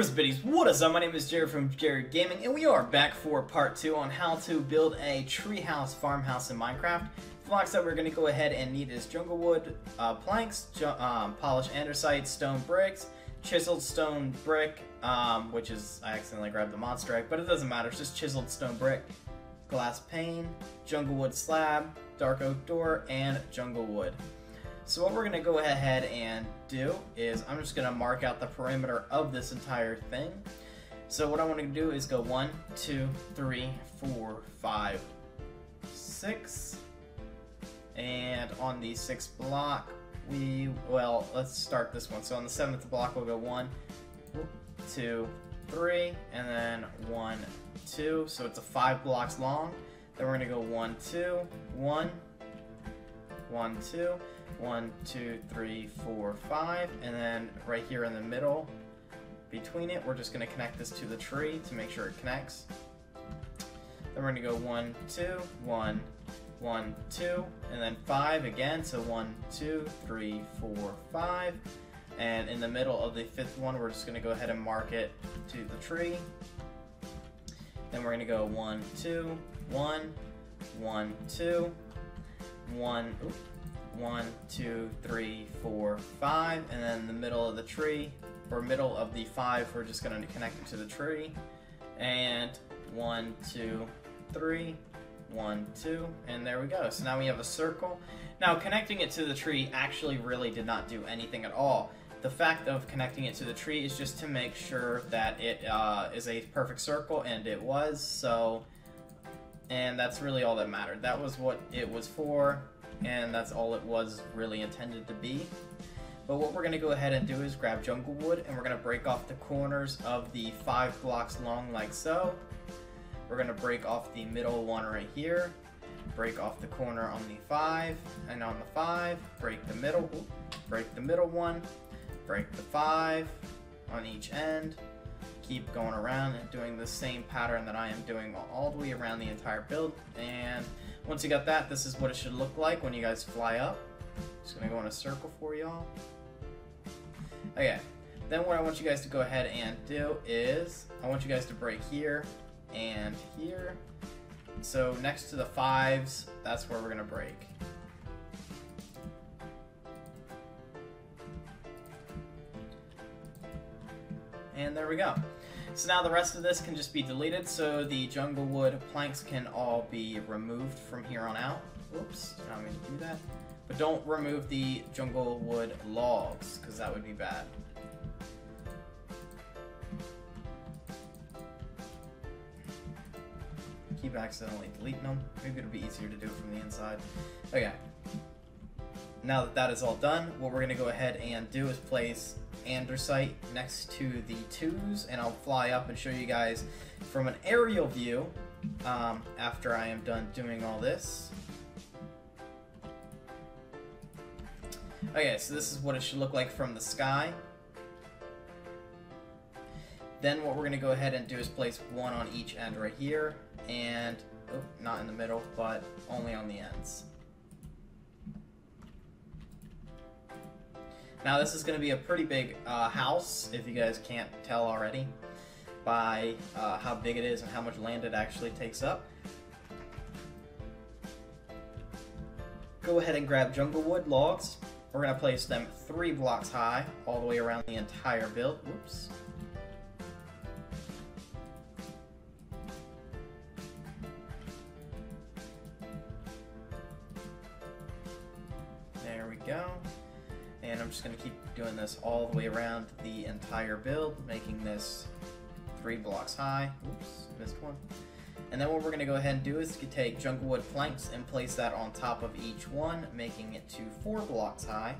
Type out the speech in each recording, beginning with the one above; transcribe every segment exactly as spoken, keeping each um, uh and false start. Creepers, biddies, what is up? My name is Jared from Jared Gaming, and we are back for part two on how to build a treehouse farmhouse in Minecraft. The blocks that we're going to go ahead and need is jungle wood, uh, planks, ju um, polished andesite, stone bricks, chiseled stone brick, um, which is, I accidentally grabbed the monster egg, but it doesn't matter, it's just chiseled stone brick, glass pane, jungle wood slab, dark oak door, and jungle wood. So what we're going to go ahead and do is I'm just going to mark out the perimeter of this entire thing. So what I want to do is go one, two, three, four, five, six, and on the sixth block we, well, let's start this one. So on the seventh block we'll go one, two, three, and then one, two. So it's a five blocks long. Then we're going to go one, two, one, one, two. One, two, three, four, five, and then right here in the middle, between it, we're just going to connect this to the tree to make sure it connects. Then we're going to go one, two, one, one, two, and then five again. So one, two, three, four, five, and in the middle of the fifth one, we're just going to go ahead and mark it to the tree. Then we're going to go one, two, one, one, two, one. Oops. One, two, three, four, five, and then the middle of the tree, or middle of the five, we're just going to connect it to the tree. And one, two, three, one, two, and there we go. So now we have a circle. Now connecting it to the tree actually really did not do anything at all. The fact of connecting it to the tree is just to make sure that it uh, is a perfect circle, and it was. So, and that's really all that mattered. That was what it was for. And that's all it was really intended to be. But what we're going to go ahead and do is grab jungle wood, and we're going to break off the corners of the five blocks long like so. We're going to break off the middle one right here, break off the corner on the five, and on the five, break the middle, break the middle one, break the five on each end. Keep going around and doing the same pattern that I am doing all the way around the entire build. And once you got that, this is what it should look like when you guys fly up. Just gonna go in a circle for y'all. Okay, then what I want you guys to go ahead and do is I want you guys to break here and here. So next to the fives, that's where we're gonna break. And there we go. So now the rest of this can just be deleted, so the jungle wood planks can all be removed from here on out. Oops, I don't mean to do that. But don't remove the jungle wood logs, because that would be bad. Keep accidentally deleting them. Maybe it'll be easier to do it from the inside. Okay. Now that that is all done, what we're going to go ahead and do is place andesite next to the twos, and I'll fly up and show you guys from an aerial view um, after I am done doing all this. Okay, so this is what it should look like from the sky. Then what we're going to go ahead and do is place one on each end right here, and oh, not in the middle, but only on the ends. Now this is going to be a pretty big uh, house, if you guys can't tell already, by uh, how big it is and how much land it actually takes up. Go ahead and grab jungle wood logs. We're going to place them three blocks high, all the way around the entire build. Oops. There we go. And I'm just going to keep doing this all the way around the entire build, making this three blocks high. Oops, missed one. And then what we're going to go ahead and do is take jungle wood planks and place that on top of each one, making it to four blocks high.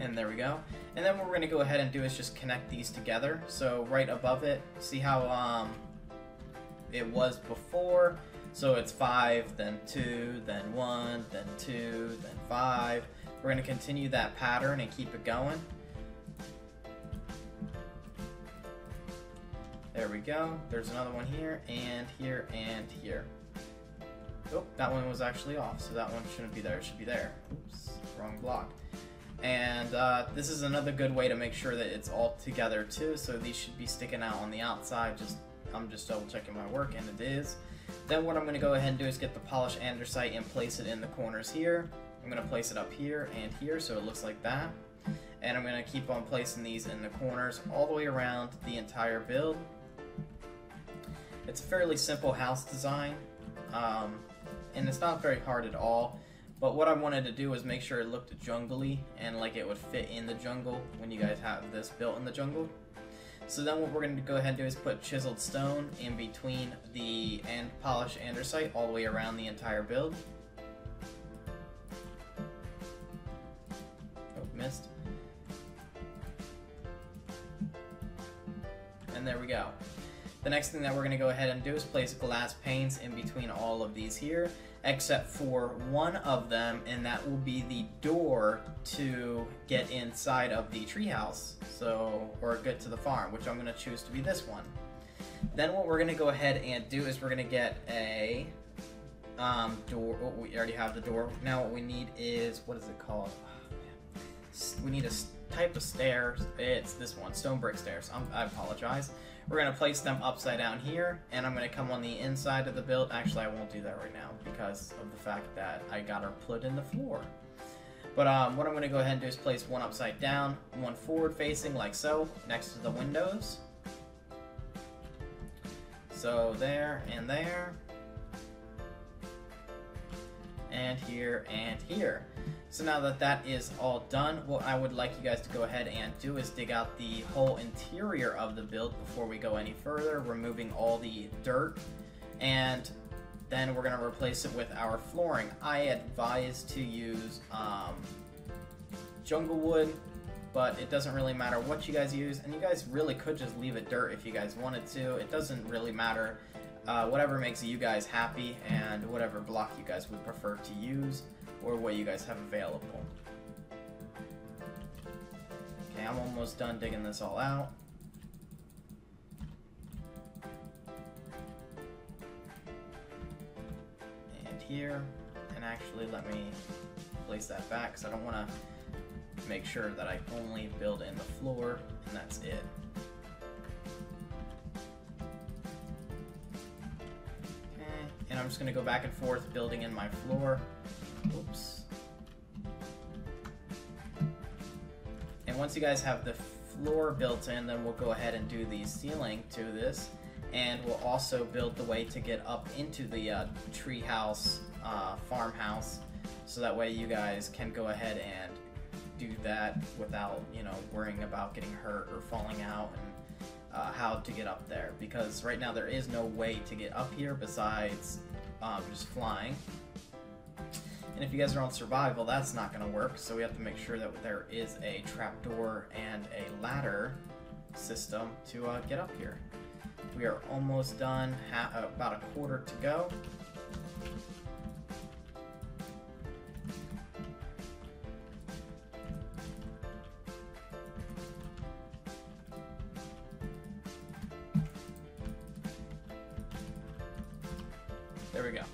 And there we go. And then what we're going to go ahead and do is just connect these together. So right above it, see how um, it was before? So it's five, then two, then one, then two, then five. We're going to continue that pattern and keep it going. There we go. There's another one here, and here, and here. Oh, that one was actually off, so that one shouldn't be there. It should be there. Oops, wrong block. And uh, this is another good way to make sure that it's all together too, so these should be sticking out on the outside. Just I'm just double checking my work, and it is. Then what I'm going to go ahead and do is get the polished andesite and place it in the corners here. I'm going to place it up here and here, so it looks like that. And I'm going to keep on placing these in the corners all the way around the entire build. It's a fairly simple house design, um, and it's not very hard at all. But what I wanted to do was make sure it looked jungly and like it would fit in the jungle when you guys have this built in the jungle. So then what we're going to go ahead and do is put chiseled stone in between the and polished andesite all the way around the entire build. Oh, missed. And there we go. The next thing that we're going to go ahead and do is place glass panes in between all of these here, except for one of them, and that will be the door to get inside of the treehouse, so, or get to the farm, which I'm going to choose to be this one. Then what we're going to go ahead and do is we're going to get a um, door. Oh, we already have the door. Now what we need is, what is it called? Oh, man. We need a type of stairs. It's this one, stone brick stairs. I'm, I apologize. We're going to place them upside down here, and I'm going to come on the inside of the build. Actually, I won't do that right now because of the fact that I got her put in the floor. But um, what I'm going to go ahead and do is place one upside down, one forward facing like so, next to the windows. So there and there. And here and here. So now that that is all done, what I would like you guys to go ahead and do is dig out the whole interior of the build before we go any further, removing all the dirt, and then we're going to replace it with our flooring. I advise to use um, jungle wood, but it doesn't really matter what you guys use, and you guys really could just leave it dirt if you guys wanted to. It doesn't really matter. Uh, whatever makes you guys happy and whatever block you guys would prefer to use or what you guys have available. Okay, I'm almost done digging this all out. And here, and actually let me place that back because I don't want to make sure that I only build in the floor and that's it. And I'm just going to go back and forth building in my floor. Oops. And once you guys have the floor built in, then we'll go ahead and do the ceiling to this. And we'll also build the way to get up into the uh, tree house, uh, farmhouse. So that way you guys can go ahead and do that without, you know, worrying about getting hurt or falling out and Uh, how to get up there, because right now there is no way to get up here besides um, just flying. And if you guys are on survival, that's not going to work, so we have to make sure that there is a trapdoor and a ladder system to uh, get up here. We are almost done, ha about a quarter to go. There we go.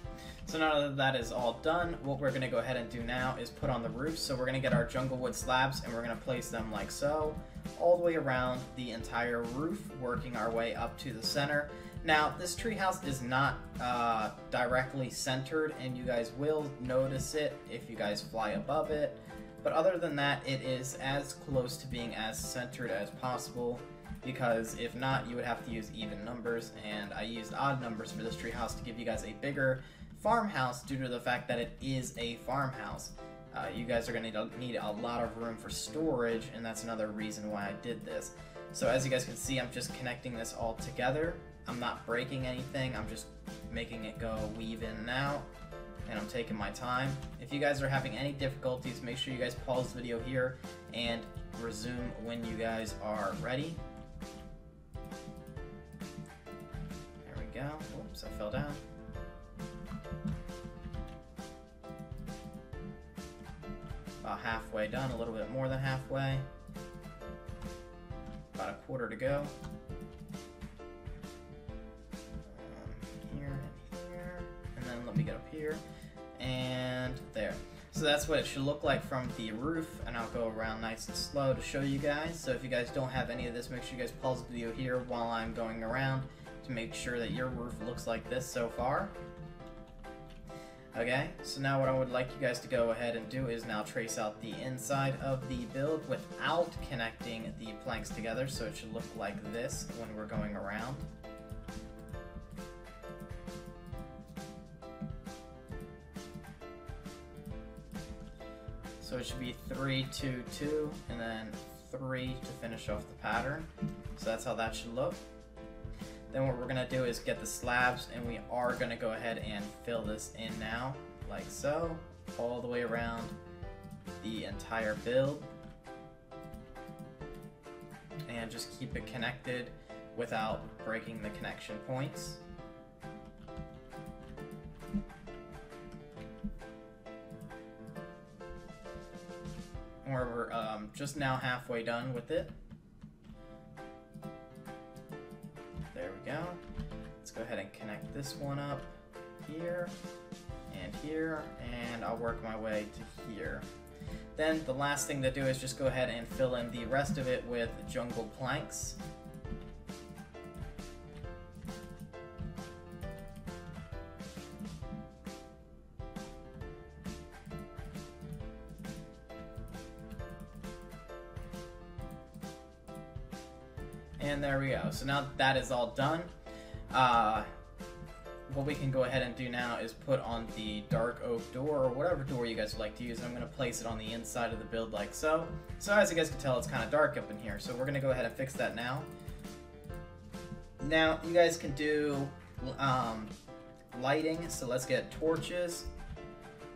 So now that that is all done, what we're going to go ahead and do now is put on the roof. So we're going to get our jungle wood slabs and we're going to place them like so, all the way around the entire roof, working our way up to the center. Now, this treehouse is not uh, directly centered, and you guys will notice it if you guys fly above it. But other than that, it is as close to being as centered as possible. Because if not, you would have to use even numbers, and I used odd numbers for this treehouse to give you guys a bigger farmhouse due to the fact that it is a farmhouse. Uh, you guys are going to need, need a lot of room for storage, and that's another reason why I did this. So as you guys can see, I'm just connecting this all together. I'm not breaking anything, I'm just making it go weave in and out, and I'm taking my time. If you guys are having any difficulties, make sure you guys pause the video here and resume when you guys are ready. Down. Oops, I fell down. About halfway done, a little bit more than halfway. About a quarter to go. Um, here and here. And then let me get up here. here and there. So that's what it should look like from the roof, and I'll go around nice and slow to show you guys. So if you guys don't have any of this, make sure you guys pause the video here while I'm going around to make sure that your roof looks like this so far. Okay, so now what I would like you guys to go ahead and do is now trace out the inside of the build without connecting the planks together, so it should look like this when we're going around. So it should be three, two, two, and then three to finish off the pattern. So that's how that should look. Then what we're gonna do is get the slabs, and we are gonna go ahead and fill this in now, like so, all the way around the entire build. And just keep it connected without breaking the connection points. We're um, just now halfway done with it. There we go. Let's go ahead and connect this one up here and here, and I'll work my way to here. Then the last thing to do is just go ahead and fill in the rest of it with jungle planks. And there we go. So now that is all done, uh, what we can go ahead and do now is put on the dark oak door, or whatever door you guys would like to use, and I'm going to place it on the inside of the build like so. So as you guys can tell, it's kind of dark up in here, so we're going to go ahead and fix that now. Now you guys can do um, lighting, so let's get torches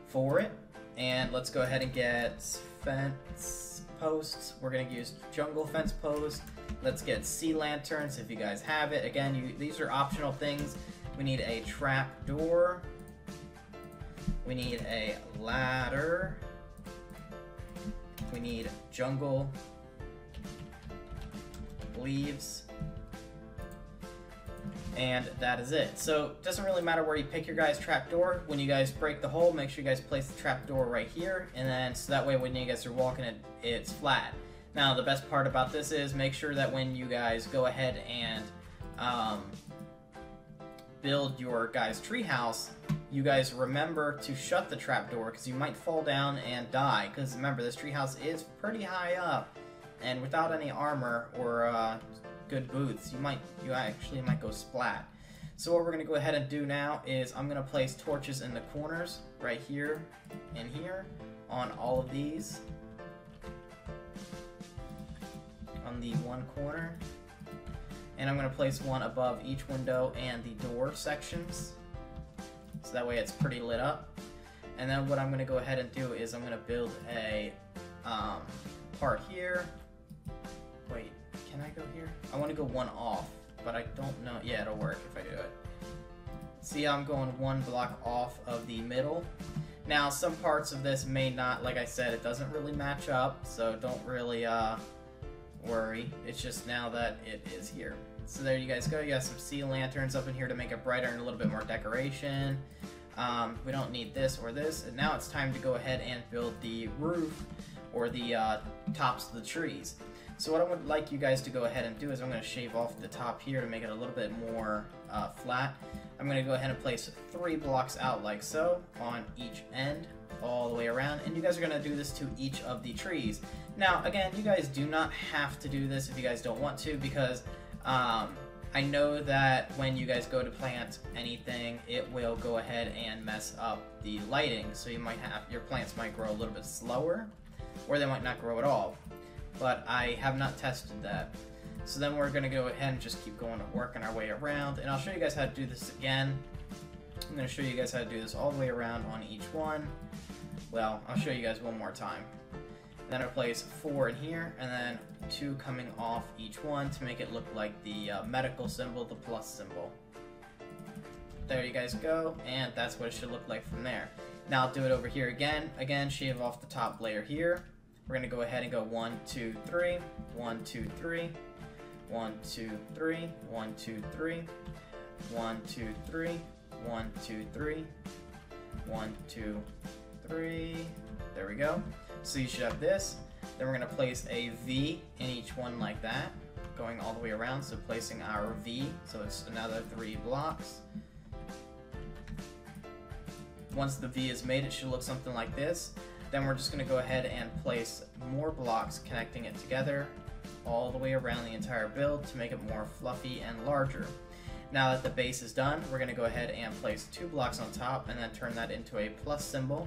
for it, and let's go ahead and get fence posts. We're going to use jungle fence posts. Let's get sea lanterns if you guys have it. Again, you, these are optional things. We need a trap door. We need a ladder. We need jungle leaves. And that is it. So it doesn't really matter where you pick your guys' trap door. When you guys break the hole, make sure you guys place the trap door right here. And then so that way when you guys are walking it, it's flat. Now, the best part about this is make sure that when you guys go ahead and um, build your guys' treehouse, you guys remember to shut the trapdoor, because you might fall down and die. Because remember, this treehouse is pretty high up, and without any armor or uh, good boots, you might you actually might go splat. So what we're gonna go ahead and do now is I'm gonna place torches in the corners right here and here on all of these. On the one corner, and I'm going to place one above each window and the door sections, so that way it's pretty lit up. And then what I'm going to go ahead and do is I'm going to build a um, part here. Wait, can I go here? I want to go one off, but I don't know. Yeah, it'll work if I do it. See, I'm going one block off of the middle. Now, some parts of this may not, like I said, it doesn't really match up, so don't really uh, worry. It's just now that it is here. So there you guys go. You got some sea lanterns up in here to make it brighter and a little bit more decoration. Um, we don't need this or this. And now it's time to go ahead and build the roof, or the uh, tops of the trees. So what I would like you guys to go ahead and do is I'm going to shave off the top here to make it a little bit more uh, flat. I'm going to go ahead and place three blocks out like so on each end, all the way around, and you guys are going to do this to each of the trees. Now again, you guys do not have to do this if you guys don't want to, because um, I know that when you guys go to plant anything, it will go ahead and mess up the lighting, so you might have, your plants might grow a little bit slower, or they might not grow at all, but I have not tested that. So then we're going to go ahead and just keep going and working our way around, and I'll show you guys how to do this again. I'm going to show you guys how to do this all the way around on each one. Well, I'll show you guys one more time. Then I place four in here, and then two coming off each one to make it look like the uh, medical symbol, the plus symbol. There you guys go, and that's what it should look like from there. Now I'll do it over here again. Again, shave off the top layer here. We're going to go ahead and go one, two, three, one, two, three, one, two, three, one, two, three, one, two, three, one, two, three, One, two, three. There we go. So you should have this. Then we're going to place a V in each one like that, going all the way around. So placing our V, so it's another three blocks. Once the V is made, it should look something like this. Then we're just going to go ahead and place more blocks connecting it together all the way around the entire build to make it more fluffy and larger. Now that the base is done, we're going to go ahead and place two blocks on top and then turn that into a plus symbol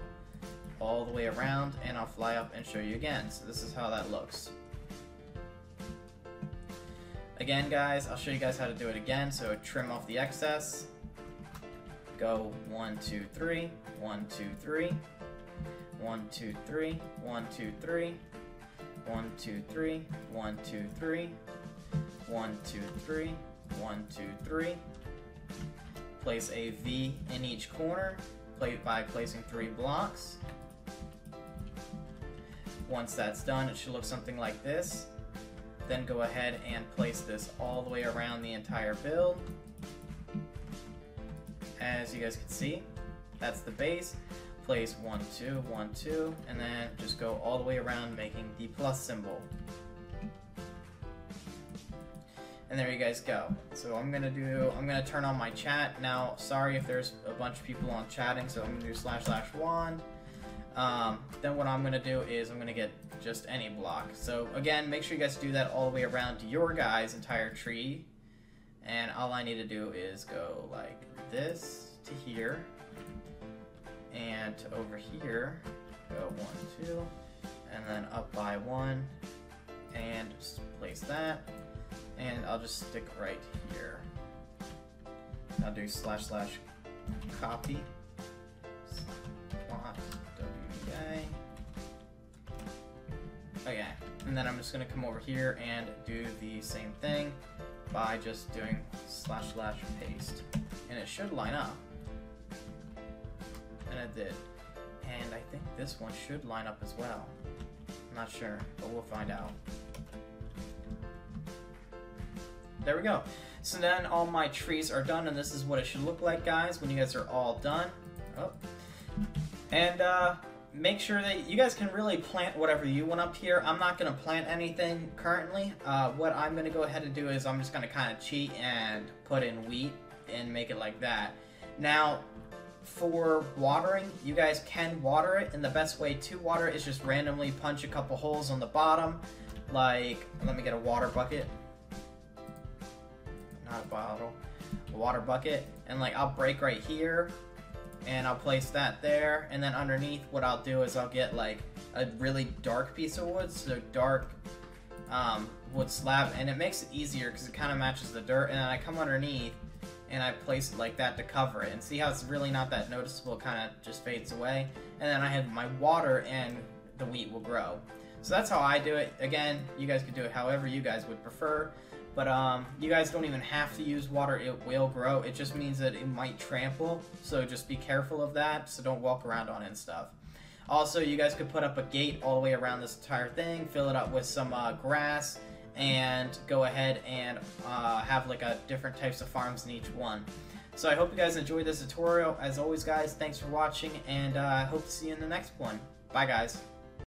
all the way around, and I'll fly up and show you again. So this is how that looks. Again guys, I'll show you guys how to do it again. So trim off the excess. Go one, two, three, one, two, three, one, two, three, one, two, three, one, two, three, one, two, three, one, two, three, one, two, three. Place a V in each corner by placing three blocks. Once that's done, it should look something like this. Then go ahead and place this all the way around the entire build. As you guys can see, that's the base. Place one, two, one, two, and then just go all the way around making the plus symbol. And there you guys go. So I'm gonna do, I'm gonna turn on my chat. Now, sorry if there's a bunch of people on chatting, so I'm gonna do slash slash wand. Um, then what I'm gonna do is I'm gonna get just any block. So again, make sure you guys do that all the way around your guys' entire tree. And all I need to do is go like this to here, and to over here, go one, two, and then up by one, and just place that, and I'll just stick right here. I'll do slash slash copy, plot, W D A. Okay, and then I'm just gonna come over here and do the same thing by just doing slash slash paste, and it should line up, and it did, and I think this one should line up as well. I'm not sure, but we'll find out. There we go. So then all my trees are done, and this is what it should look like, guys, when you guys are all done. Oh. And uh, make sure that you guys can really plant whatever you want up here. I'm not going to plant anything currently. Uh, what I'm going to go ahead and do is I'm just going to kind of cheat and put in wheat and make it like that. Now, for watering, you guys can water it, and the best way to water it is just randomly punch a couple holes on the bottom. Like, let me get a water bucket. Not a bottle. A water bucket. And like, I'll break right here. And I'll place that there, and then underneath what I'll do is I'll get like a really dark piece of wood, so dark um, wood slab, and it makes it easier because it kind of matches the dirt, and then I come underneath and I place it like that to cover it, and see how it's really not that noticeable, kind of just fades away, and then I have my water and the wheat will grow. So that's how I do it. Again, you guys could do it however you guys would prefer. But um, you guys don't even have to use water, it will grow. It just means that it might trample, so just be careful of that, so don't walk around on it and stuff. Also, you guys could put up a gate all the way around this entire thing, fill it up with some uh, grass, and go ahead and uh, have like a different types of farms in each one. So I hope you guys enjoyed this tutorial. As always guys, thanks for watching, and I uh, hope to see you in the next one. Bye guys.